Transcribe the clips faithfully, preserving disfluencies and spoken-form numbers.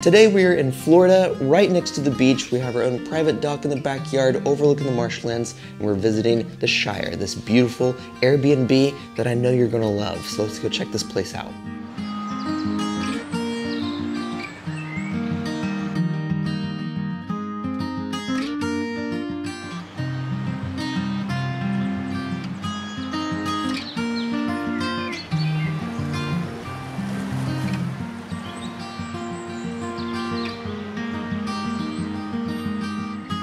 Today we are in Florida, right next to the beach. We have our own private dock in the backyard overlooking the marshlands, and we're visiting The Shire, this beautiful Airbnb that I know you're gonna love. So let's go check this place out.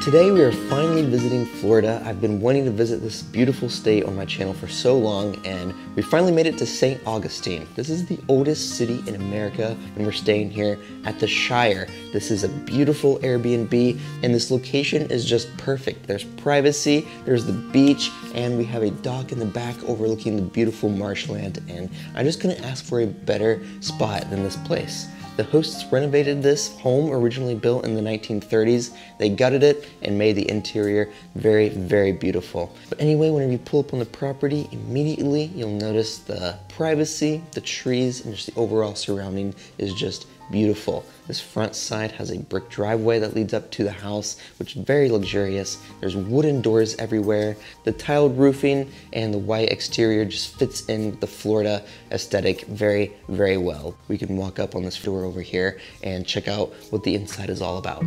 Today we are finally visiting Florida. I've been wanting to visit this beautiful state on my channel for so long, and we finally made it to Saint Augustine. This is the oldest city in America, and we're staying here at the Shire. This is a beautiful Airbnb, and this location is just perfect. There's privacy, there's the beach, and we have a dock in the back overlooking the beautiful marshland, and I just couldn't ask for a better spot than this place. The hosts renovated this home, originally built in the nineteen thirties. They gutted it and made the interior very, very beautiful. But anyway, whenever you pull up on the property, immediately you'll notice the privacy, the trees, and just the overall surrounding is just beautiful. This front side has a brick driveway that leads up to the house, which is very luxurious. There's wooden doors everywhere. The tiled roofing and the white exterior just fits in with the Florida aesthetic very, very well. We can walk up on this door over here and check out what the inside is all about.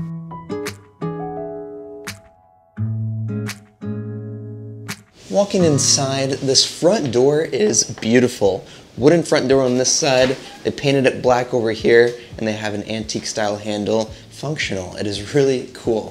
Walking inside, this front door is beautiful. Wooden front door on this side, they painted it black over here, and they have an antique style handle. Functional, it is really cool.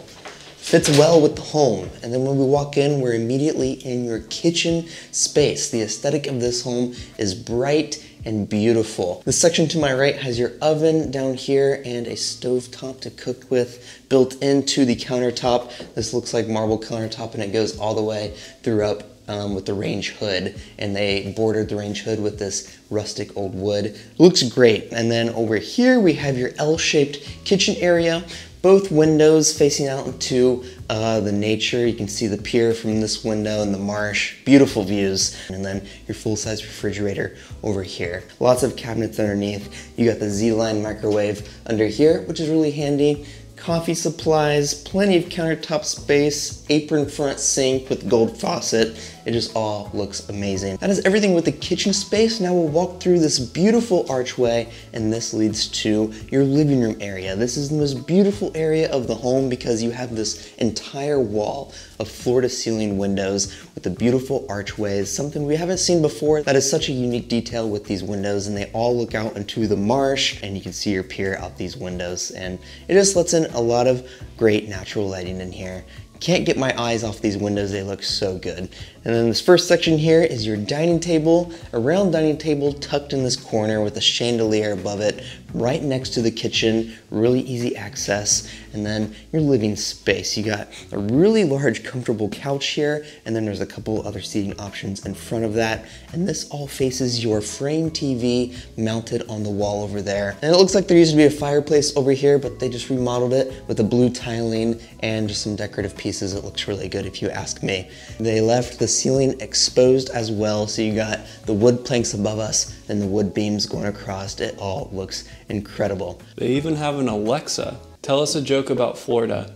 Fits well with the home. And then when we walk in, we're immediately in your kitchen space. The aesthetic of this home is bright and beautiful. The section to my right has your oven down here and a stove top to cook with built into the countertop. This looks like marble countertop, and it goes all the way through up Um, with the range hood, and they bordered the range hood with this rustic old wood. Looks great. And then over here we have your L-shaped kitchen area, both windows facing out into uh, the nature. You can see the pier from this window and the marsh, beautiful views. And then your full-size refrigerator over here. Lots of cabinets underneath. You got the Z-Line microwave under here, which is really handy. Coffee supplies, plenty of countertop space, apron front sink with gold faucet. It just all looks amazing. That is everything with the kitchen space. Now we'll walk through this beautiful archway, and this leads to your living room area. This is the most beautiful area of the home because you have this entire wall of floor-to-ceiling windows with the beautiful archways, something we haven't seen before. That is such a unique detail with these windows, and they all look out into the marsh, and you can see your pier out these windows, and it just lets in a lot of great natural lighting in here. Can't get my eyes off these windows, they look so good. And then this first section here is your dining table, a round dining table tucked in this corner with a chandelier above it, right next to the kitchen, really easy access. And then your living space, you got a really large comfortable couch here, and then there's a couple other seating options in front of that, and this all faces your frame T V mounted on the wall over there. And it looks like there used to be a fireplace over here, but they just remodeled it with the blue tiling and just some decorative pieces. Pieces. It looks really good if you ask me. They left the ceiling exposed as well, so you got the wood planks above us and the wood beams going across. It all looks incredible. They even have an Alexa. Tell us a joke about Florida.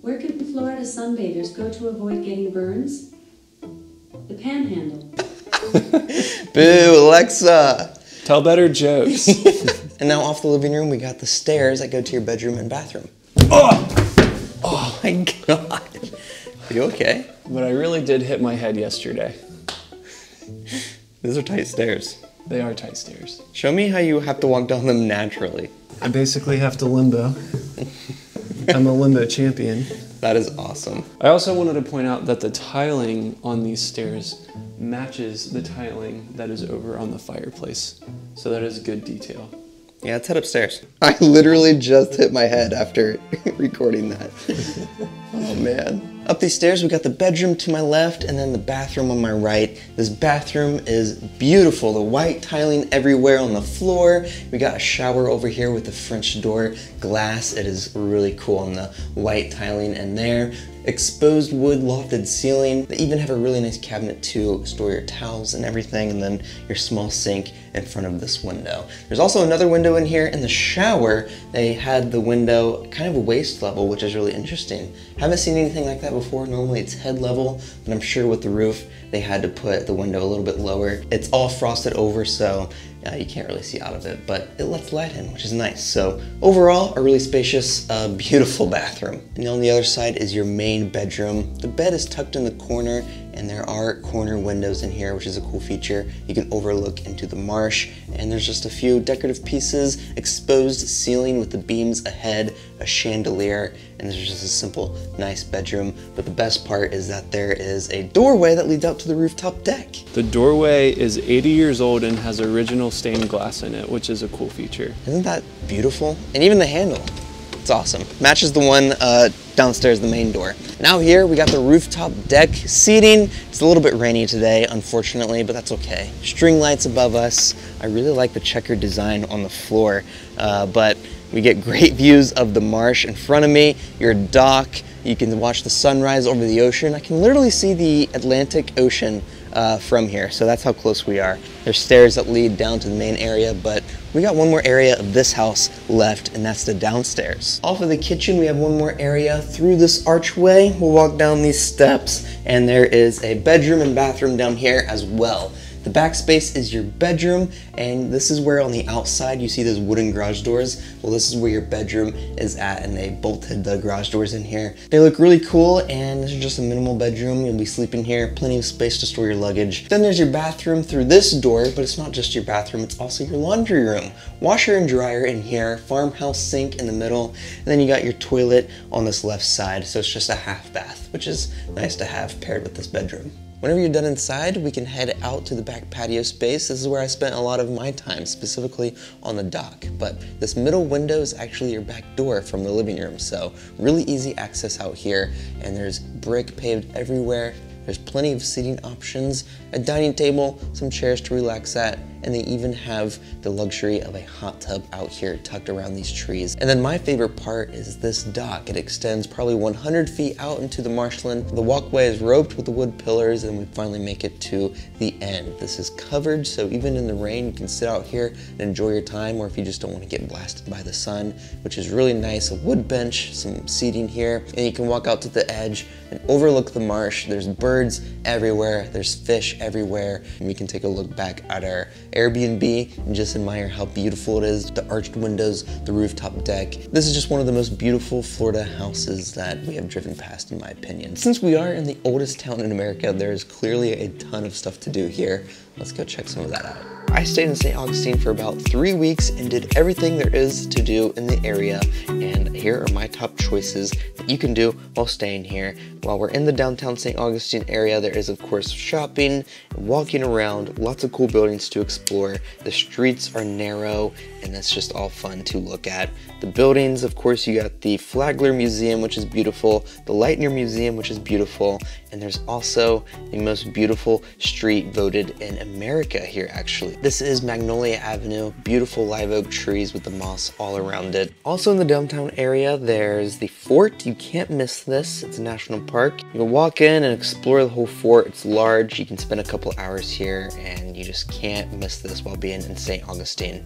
Where can Florida sunbathers go to avoid getting burns? The panhandle. Boo, Alexa! Tell better jokes. And now off the living room, we got the stairs that go to your bedroom and bathroom. Oh! Oh my God, are you okay? But I really did hit my head yesterday. These are tight stairs. They are tight stairs. Show me how you have to walk down them naturally. I basically have to limbo. I'm a limbo champion. That is awesome. I also wanted to point out that the tiling on these stairs matches the tiling that is over on the fireplace. So that is good detail. Yeah, let's head upstairs. I literally just hit my head after recording that. Oh man. Up these stairs, we got the bedroom to my left and then the bathroom on my right. This bathroom is beautiful. The white tiling everywhere on the floor. We got a shower over here with the French door glass. It is really cool on the white tiling in there. Exposed wood lofted ceiling. They even have a really nice cabinet to store your towels and everything, and then your small sink in front of this window. There's also another window in here. In the shower, they had the window kind of waist level, which is really interesting. Haven't seen anything like that before. Normally it's head level, but I'm sure with the roof, they had to put the window a little bit lower. It's all frosted over, so Uh, you can't really see out of it, but it lets light in, which is nice. So overall, a really spacious, uh, beautiful bathroom. And on the other side is your main bedroom. The bed is tucked in the corner, and there are corner windows in here, which is a cool feature. You can overlook into the marsh, and there's just a few decorative pieces, exposed ceiling with the beams ahead, a chandelier, and there's just a simple, nice bedroom. But the best part is that there is a doorway that leads out to the rooftop deck. The doorway is eighty years old and has original stained glass in it, which is a cool feature. Isn't that beautiful? And even the handle, it's awesome. Matches the one uh, downstairs, the main door. Now here, we got the rooftop deck seating. It's a little bit rainy today, unfortunately, but that's okay. String lights above us. I really like the checkered design on the floor, uh, but we get great views of the marsh in front of me, your dock. You can watch the sunrise over the ocean. I can literally see the Atlantic Ocean uh, from here, so that's how close we are. There's stairs that lead down to the main area, but we got one more area of this house left, and that's the downstairs. Off of the kitchen, we have one more area. Through this archway, we'll walk down these steps, and there is a bedroom and bathroom down here as well. The back space is your bedroom, and this is where on the outside you see those wooden garage doors. Well, this is where your bedroom is at, and they bolted the garage doors in here. They look really cool, and this is just a minimal bedroom. You'll be sleeping here, plenty of space to store your luggage. Then there's your bathroom through this door, but it's not just your bathroom, it's also your laundry room. Washer and dryer in here, farmhouse sink in the middle, and then you got your toilet on this left side, so it's just a half bath, which is nice to have paired with this bedroom. Whenever you're done inside, we can head out to the back patio space. This is where I spent a lot of my time, specifically on the dock. But this middle window is actually your back door from the living room, so really easy access out here. And there's brick paved everywhere. There's plenty of seating options, a dining table, some chairs to relax at, and they even have the luxury of a hot tub out here tucked around these trees. And then my favorite part is this dock. It extends probably one hundred feet out into the marshland. The walkway is roped with the wood pillars, and we finally make it to the end. This is covered, so even in the rain, you can sit out here and enjoy your time, or if you just don't want to get blasted by the sun, which is really nice. A wood bench, some seating here, and you can walk out to the edge and overlook the marsh. There's birds everywhere, there's fish everywhere, and we can take a look back at our Airbnb and just admire how beautiful it is. The arched windows, the rooftop deck. This is just one of the most beautiful Florida houses that we have driven past, in my opinion. Since we are in the oldest town in America, there is clearly a ton of stuff to do here. Let's go check some of that out. I stayed in Saint Augustine for about three weeks and did everything there is to do in the area, and here are my top choices that you can do while staying here. While we're in the downtown Saint Augustine area, there is of course shopping, walking around, lots of cool buildings to explore. The streets are narrow, and that's just all fun to look at. The buildings, of course, you got the Flagler Museum, which is beautiful, the Lightner Museum, which is beautiful, and there's also the most beautiful street voted in America here, actually. This is Magnolia Avenue, beautiful live oak trees with the moss all around it. Also in the downtown area, there's the fort. You can't miss this. It's a national park. You can walk in and explore the whole fort. It's large. You can spend a couple hours here, and you just can't miss this while being in Saint Augustine.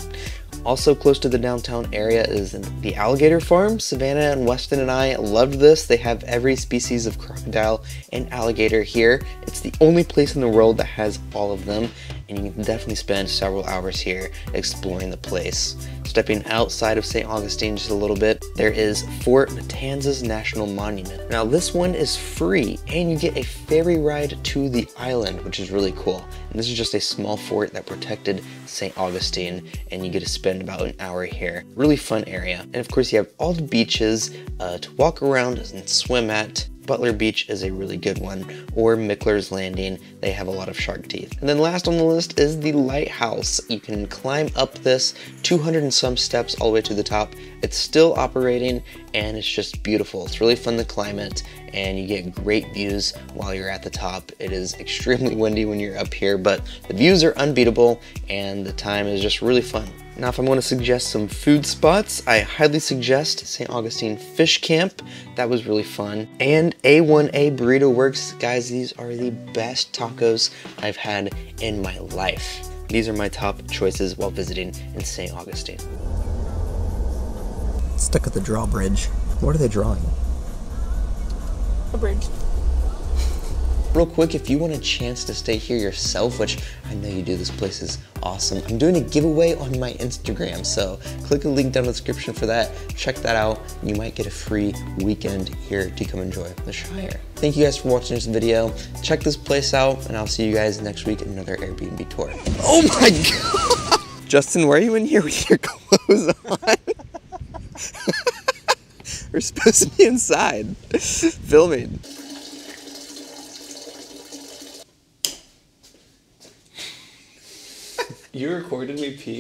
Also close to the downtown area is the alligator farm. Savannah and Weston and I loved this. They have every species of crocodile and alligator here. It's the only place in the world that has all of them, and you can definitely spend several hours here exploring the place. Stepping outside of Saint Augustine just a little bit, there is Fort Matanzas National Monument. Now this one is free, and you get a ferry ride to the island, which is really cool. And this is just a small fort that protected Saint Augustine, and you get to spend about an hour here. Really fun area. And of course you have all the beaches uh, to walk around and swim at. Butler Beach is a really good one, or Mickler's Landing. They have a lot of shark teeth. And then last on the list is the lighthouse. You can climb up this two hundred and some steps all the way to the top. It's still operating and it's just beautiful. It's really fun to climb it and you get great views while you're at the top. It is extremely windy when you're up here, but the views are unbeatable and the time is just really fun. Now, if I'm going to suggest some food spots, I highly suggest Saint Augustine Fish Camp. That was really fun. And A one A Burrito Works. Guys, these are the best tacos I've had in my life. These are my top choices while visiting in Saint Augustine. Stuck at the drawbridge. What are they drawing? A bridge. Real quick, if you want a chance to stay here yourself, which I know you do, this place is awesome. I'm doing a giveaway on my Instagram, so click the link down in the description for that. Check that out. You might get a free weekend here to come enjoy the Shire. Thank you guys for watching this video. Check this place out, and I'll see you guys next week in another Airbnb tour. Oh my God! Justin, why are you in here with your clothes on? We're supposed to be inside filming. You recorded me pee.